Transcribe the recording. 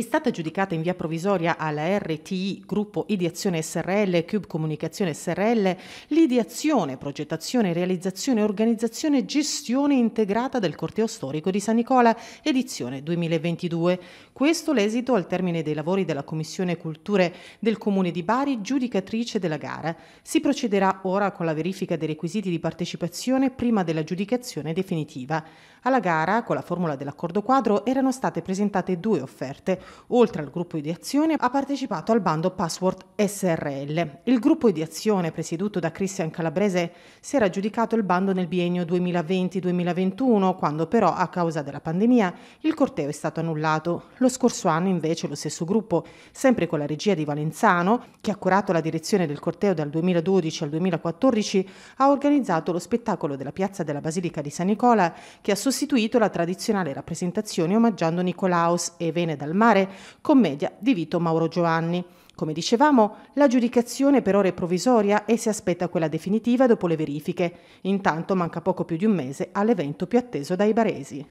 è stata giudicata in via provvisoria alla RTI Gruppo Ideazione SRL, Cube Comunicazione SRL, l'ideazione, progettazione, realizzazione, organizzazione e gestione integrata del Corteo Storico di San Nicola, edizione 2022. Questo l'esito al termine dei lavori della Commissione Culture del Comune di Bari, giudicatrice della gara. Si procederà ora con la verifica dei requisiti di partecipazione prima dell'aggiudicazione definitiva. Alla gara, con la formula dell'accordo quadro, erano state presentate due offerte. Oltre al gruppo Ideazione ha partecipato al bando Password SRL. Il gruppo Ideazione, presieduto da Christian Calabrese, si era aggiudicato il bando nel biennio 2020-2021, quando però, a causa della pandemia, il corteo è stato annullato. Lo scorso anno, invece, lo stesso gruppo, sempre con la regia di Valenzano, che ha curato la direzione del corteo dal 2012 al 2014, ha organizzato lo spettacolo della piazza della Basilica di San Nicola, che ha sostituito la tradizionale rappresentazione omaggiando Nicolaus e Vene dal Mare, commedia di Vito Mauro Giovanni. Come dicevamo, l'aggiudicazione per ora è provvisoria e si aspetta quella definitiva dopo le verifiche. Intanto manca poco più di un mese all'evento più atteso dai baresi.